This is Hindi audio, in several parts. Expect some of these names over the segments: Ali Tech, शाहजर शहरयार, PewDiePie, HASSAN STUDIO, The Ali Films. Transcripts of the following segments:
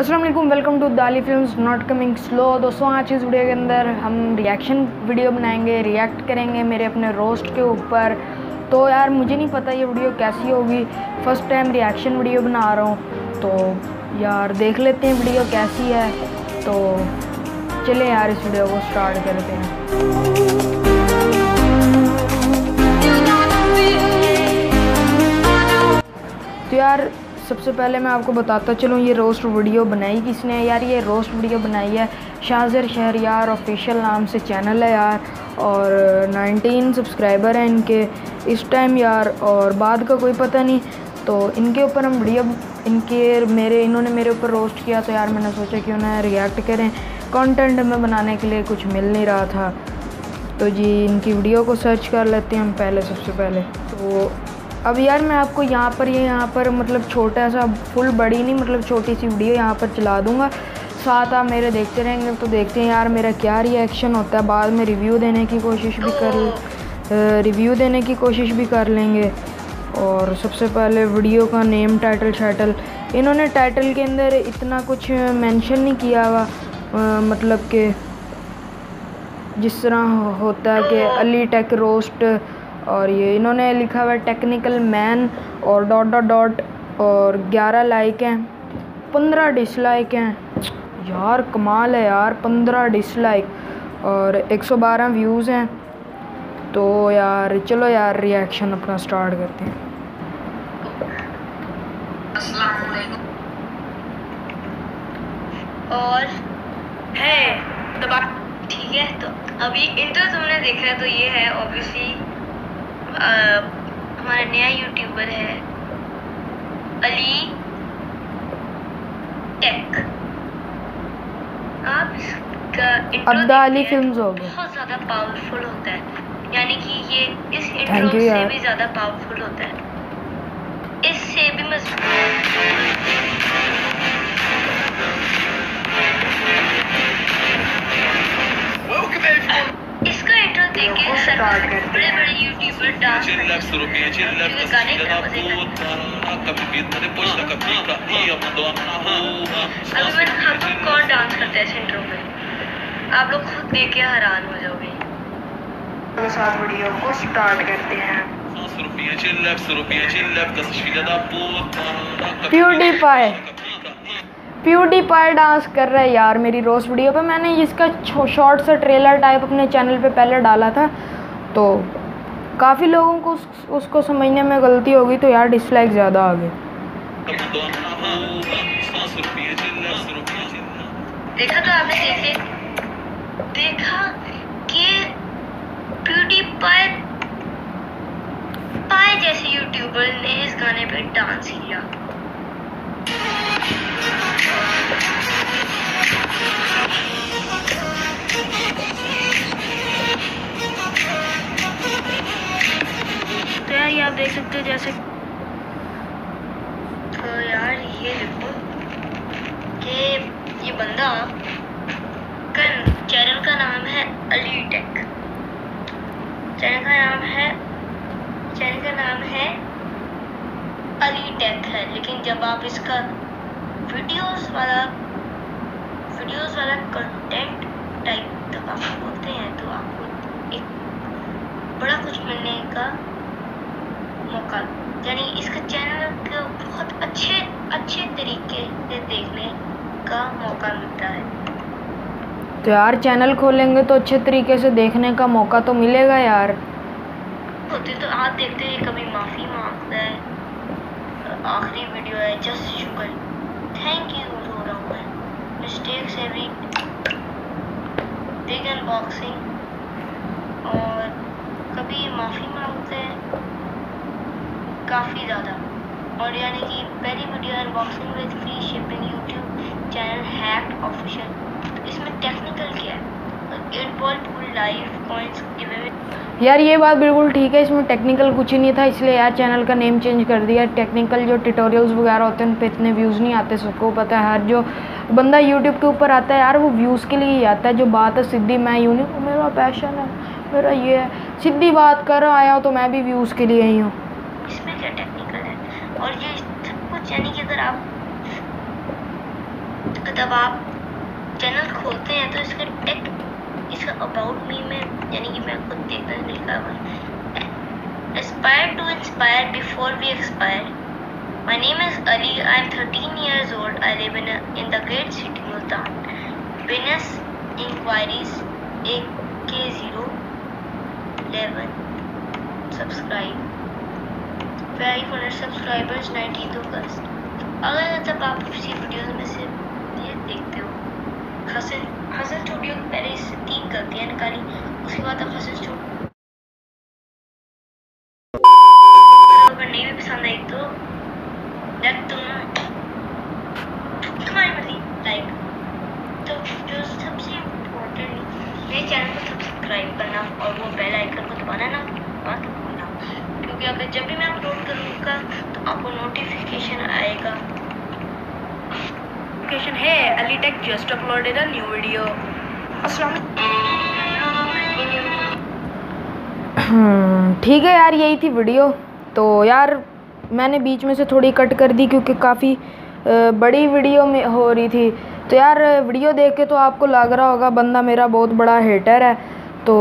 अस्सलाम वालेकुम, welcome to the Ali films not coming slow. दोस्तों, आज इस वीडियो के अंदर हम रिएक्शन वीडियो बनाएंगे, रिएक्ट करेंगे मेरे अपने रोस्ट के ऊपर। तो यार मुझे नहीं पता ये वीडियो कैसी होगी, फर्स्ट टाइम रिएक्शन वीडियो बना रहा हूँ, तो यार देख लेते हैं वीडियो कैसी है। तो चले यार इस वीडियो को स्टार्ट करते हैं। तो यार सबसे पहले मैं आपको बताता चलूँ ये रोस्ट वीडियो बनाई किसने। यार ये रोस्ट वीडियो बनाई है शाहजर शहरयार ऑफिशियल नाम से चैनल है यार, और 19 सब्सक्राइबर हैं इनके इस टाइम यार, और बाद का कोई पता नहीं। तो इनके ऊपर हम वीडियो इन्होंने मेरे ऊपर रोस्ट किया, तो यार मैंने सोचा कि उन्हें रिएक्ट करें। कंटेंट हमें बनाने के लिए कुछ मिल नहीं रहा था, तो जी इनकी वीडियो को सर्च कर लेते हैं हम पहले। सबसे पहले तो अब यार मैं आपको यहाँ पर मतलब छोटा सा फुल बड़ी नहीं, मतलब छोटी सी वीडियो यहाँ पर चला दूँगा, साथ आप मेरे देखते रहेंगे। तो देखते हैं यार मेरा क्या रिएक्शन होता है, बाद में रिव्यू देने की कोशिश भी कर लेंगे। और सबसे पहले वीडियो का नेम, टाइटल। इन्होंने टाइटल के अंदर इतना कुछ मेंशन नहीं किया हुआ, मतलब कि जिस तरह होता है कि अली टेक रोस्ट, और ये इन्होंने लिखा हुआ टेक्निकल मैन और ... और 11 लाइक हैं, 15 डिसलाइक हैं। यार कमाल है यार, 15 डिसलाइक और 112 व्यूज़ हैं। तो यार चलो यार रिएक्शन अपना स्टार्ट करते हैं। अस्सलाम वालेकुम और है दबा, ठीक है। तो अभी इंट्रो तुमने देखा है, तो ये है ऑब्वियसली हमारा नया यूट्यूबर है अली टेक। आप इसका इंट्रो द अली फिल्म्स हो गया, बहुत ज़्यादा पावरफुल होता है, यानी कि ये इस इंट्रो से भी ज़्यादा पावरफुल होता है, इससे भी मजबूत। इसका इंट्रो देख के बड़े यूट्यूबर डांस गाने का मजे करते। कौन डांस करता है इस इंट्रो पे, आप लोग खुद देख के हैरान हो जाओगे। साथ वीडियो को स्टार्ट करते हैं। प्यूडीपाई डांस कर रहा है यार मेरी रोस्ट वीडियो पे। मैंने इसका शॉर्ट सा ट्रेलर टाइप अपने चैनल पे पहले डाला था, तो काफ़ी लोगों को उसको समझने में गलती हो गई, तो यार डिसलाइक ज़्यादा आ गए। देखा तो आपने देखा PewDiePie जैसे यूट्यूबर ने इस गाने पे डांस किया। तो यार आप देख सकते हो जैसे, तो यार ये देखो कि ये बंदा चैनल का नाम है अली टेक, चैनल का नाम है अली टेक है। लेकिन जब आप इसका वीडियोस वाला कंटेंट टाइप तब आप बोलते हैं, तो आपको एक बड़ा कुछ मिलने का मौका, यानी इसका चैनल को बहुत अच्छे तरीके से देखने का मौका मिलता है। तो यार चैनल खोलेंगे तो अच्छे तरीके से देखने का मौका तो मिलेगा यार। होते तो आप देखते हैं, कभी माफ़ी मांगता है, आखिरी वीडियो है जस्ट शुगर थैंक यू हो रहा हूँ मैं, मिस्टेक्स एवरी बिग अनबॉक्सिंग, और कभी माफ़ी मांगते हैं काफ़ी ज़्यादा। और यानी कि पहली video unboxing with free shipping, YouTube channel hacked official. इसमें टेक्निकल क्या है यार, ये बात बिल्कुल ठीक है, इसमें टेक्निकल कुछ ही नहीं था, इसलिए यार चैनल का नेम चेंज कर दिया। टेक्निकल जो ट्यूटोरियल्स वगैरह होते हैं उन पे इतने व्यूज़ नहीं आते, सबको पता है। हर जो बंदा यूट्यूब के ऊपर आता है यार वो व्यूज़ के लिए ही आता है। जो बात है सीधी, मैं यूनिक, मेरा पैशन है, मेरा ये है, सीधी बात कर आया हूँ, तो मैं भी व्यूज़ के लिए ही हूँ। इसमें क्या टेक्निकल है, और ये सब कुछ यानी कि अगर आप जब आप चैनल खोलते हैं तो इसके टेक्स्ट इसका अबाउट मी में यानी कि मैं खुद देखता हूँ लिखा हुआ aspire to inspire before we expire. My name is Ali, I am 13 years old, I live in the great city Utah. Business inquiries 1K011 subscribe 500 subscribers 19th August। अगर जब आप उसी वीडियोस में से ये देखते हो हसन स्टूडियो की पहले इससे 3 गलतियाँ निकाली, उसके बाद आप हसन स्टूडियो अगर नहीं भी पसंद आई तो तुम्हारी मर्जी लाइक। तो जो सबसे इम्पोर्टेंट मेरे चैनल को सब्सक्राइब करना और वो बेल आइकन को दबाना ना मत भूलना, क्योंकि अगर जब भी मैं अपलोड करूँगा तो आपको नोटिफिकेशन आएगा। Hey, Ali Tech just uploaded a new video. ठीक है यार, यही थी वीडियो। तो यार मैंने बीच में से थोड़ी कट कर दी क्योंकि काफ़ी बड़ी वीडियो में हो रही थी। तो यार वीडियो देख के तो आपको लग रहा होगा बंदा मेरा बहुत बड़ा हेटर है, तो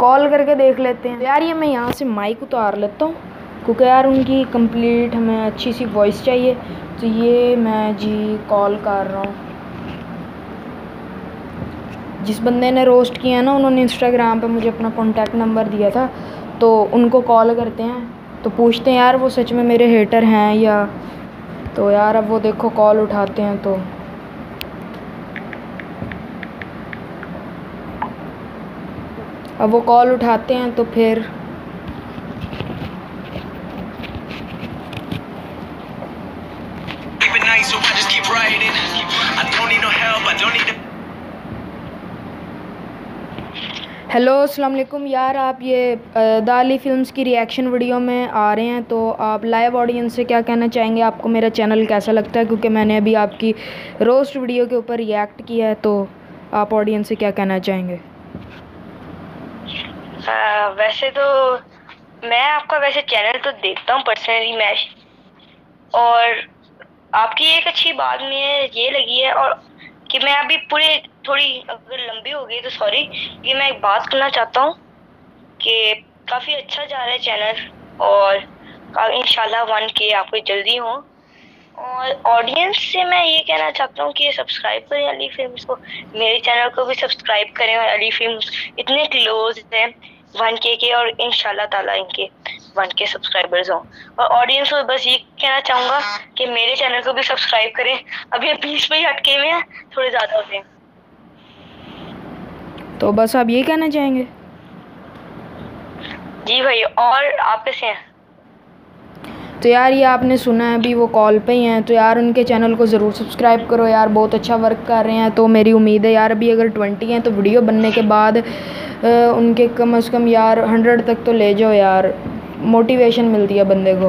कॉल करके देख लेते हैं। यार ये मैं यहाँ से माइक उतार लेता हूँ क्योंकि यार उनकी कंप्लीट हमें अच्छी सी वॉइस चाहिए। तो ये मैं जी कॉल कर रहा हूँ। जिस बंदे ने रोस्ट किया ना, उन्होंने इंस्टाग्राम पे मुझे अपना कॉन्टैक्ट नंबर दिया था, तो उनको कॉल करते हैं तो पूछते हैं यार वो सच में मेरे हेटर हैं या। तो यार अब वो देखो कॉल उठाते हैं। तो अब वो कॉल उठाते हैं तो फिर हेलो अस्सलाम वालेकुम। यार आप ये द अली फिल्म्स की रिएक्शन वीडियो में आ रहे हैं, तो आप लाइव ऑडियंस से क्या कहना चाहेंगे, आपको मेरा चैनल कैसा लगता है? क्योंकि मैंने अभी आपकी रोस्ट वीडियो के ऊपर रिएक्ट किया है, तो आप ऑडियंस से क्या कहना चाहेंगे? वैसे तो मैं आपका वैसे चैनल तो देखता हूँ पर्सनली मैं, और आपकी एक अच्छी बात मुझे ये लगी है और कि मैं अभी पूरे थोड़ी अगर लंबी हो गई तो सॉरी, ये मैं एक बात करना चाहता हूँ कि काफ़ी अच्छा जा रहा है चैनल और इंशाल्लाह 1K आपको जल्दी हो। और ऑडियंस से मैं ये कहना चाहता हूँ कि सब्सक्राइब करें अली फिल्म्स को, मेरे चैनल को भी सब्सक्राइब करें। और अली फिल्म्स इतने क्लोज हैं 1K के और इंशाल्लाह ताला इनके 1K सब्सक्राइबर्स हों। और ऑडियंस को बस ये कहना चाहूँगा कि मेरे चैनल को भी सब्सक्राइब करें। अभी 20 पे ही अटके हुए हैं, थोड़े ज़्यादा होते हैं। तो बस आप ये कहना चाहेंगे? जी भाई, और आप कैसे हैं? तो यार ये आपने सुना है, अभी वो कॉल पे ही हैं, तो यार उनके चैनल को ज़रूर सब्सक्राइब करो। यार बहुत अच्छा वर्क कर रहे हैं, तो मेरी उम्मीद है यार अभी अगर 20 हैं तो वीडियो बनने के बाद उनके कम से कम यार 100 तक तो ले जाओ। यार मोटिवेशन मिलती है बंदे को।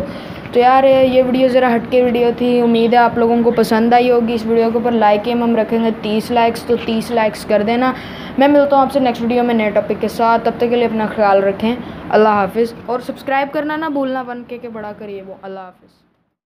तो यार ये वीडियो ज़रा हटके वीडियो थी, उम्मीद है आप लोगों को पसंद आई होगी। इस वीडियो के ऊपर लाइक एम हम रखेंगे 30 लाइक्स, तो 30 लाइक्स कर देना। मैं मिलता हूँ आपसे नेक्स्ट वीडियो में नए टॉपिक के साथ, तब तक के लिए अपना ख्याल रखें। अल्लाह हाफिज़, और सब्सक्राइब करना ना भूलना, 1K के बड़ा करिए वो। अल्लाह हाफिज़।